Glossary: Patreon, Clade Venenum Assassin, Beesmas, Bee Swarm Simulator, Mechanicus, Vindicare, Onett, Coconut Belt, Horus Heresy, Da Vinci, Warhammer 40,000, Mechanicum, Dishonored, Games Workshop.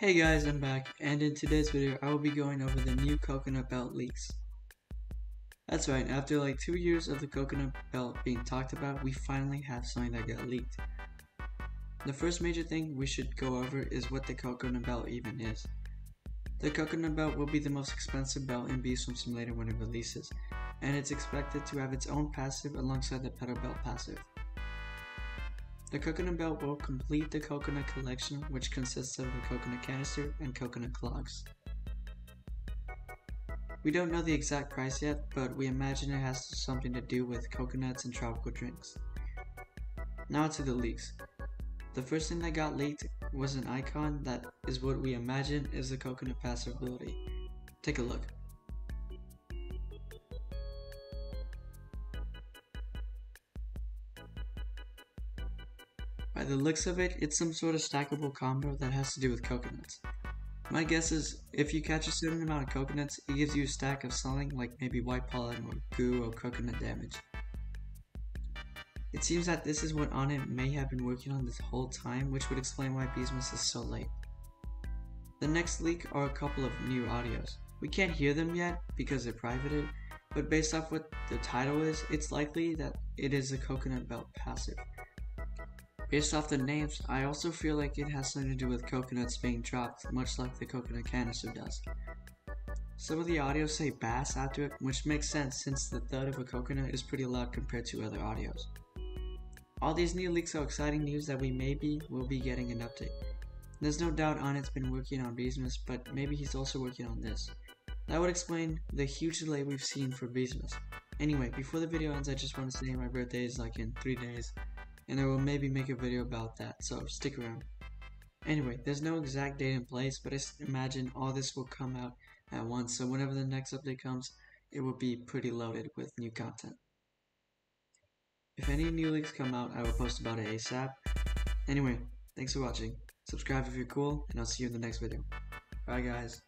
Hey guys, I'm back, and in today's video I will be going over the new Coconut Belt leaks. That's right, after like 2 years of the Coconut Belt being talked about, we finally have something that got leaked. The first major thing we should go over is what the Coconut Belt even is. The Coconut Belt will be the most expensive belt in Bee Swarm Simulator when it releases, and it's expected to have its own passive alongside the Petal Belt passive. The Coconut Belt will complete the Coconut Collection, which consists of the Coconut Canister and Coconut Clogs. We don't know the exact price yet, but we imagine it has something to do with coconuts and tropical drinks. Now to the leaks. The first thing that got leaked was an icon that is what we imagine is the Coconut Passive ability. Take a look. By the looks of it, it's some sort of stackable combo that has to do with coconuts. My guess is, if you catch a certain amount of coconuts, it gives you a stack of something like maybe white pollen or goo or coconut damage. It seems that this is what Onett may have been working on this whole time, which would explain why Beesmas is so late. The next leak are a couple of new audios. We can't hear them yet because they're privated, but based off what the title is, it's likely that it is a Coconut Belt passive. Based off the names, I also feel like it has something to do with coconuts being dropped, much like the Coconut Canister does. Some of the audios say bass after it, which makes sense since the thud of a coconut is pretty loud compared to other audios. All these new leaks are exciting news that we maybe will be getting an update. There's no doubt Onett's been working on Beesmas, but maybe he's also working on this. That would explain the huge delay we've seen for Beesmas. Anyway, before the video ends, I just want to say my birthday is like in 3 days. And I will maybe make a video about that, so stick around. Anyway, there's no exact date and place, but I imagine all this will come out at once, so whenever the next update comes, it will be pretty loaded with new content. If any new leaks come out, I will post about it ASAP. Anyway, thanks for watching, subscribe if you're cool, and I'll see you in the next video. Bye guys.